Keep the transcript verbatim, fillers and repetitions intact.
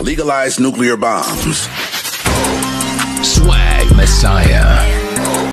Legalize nuclear bombs. Swag Messiah.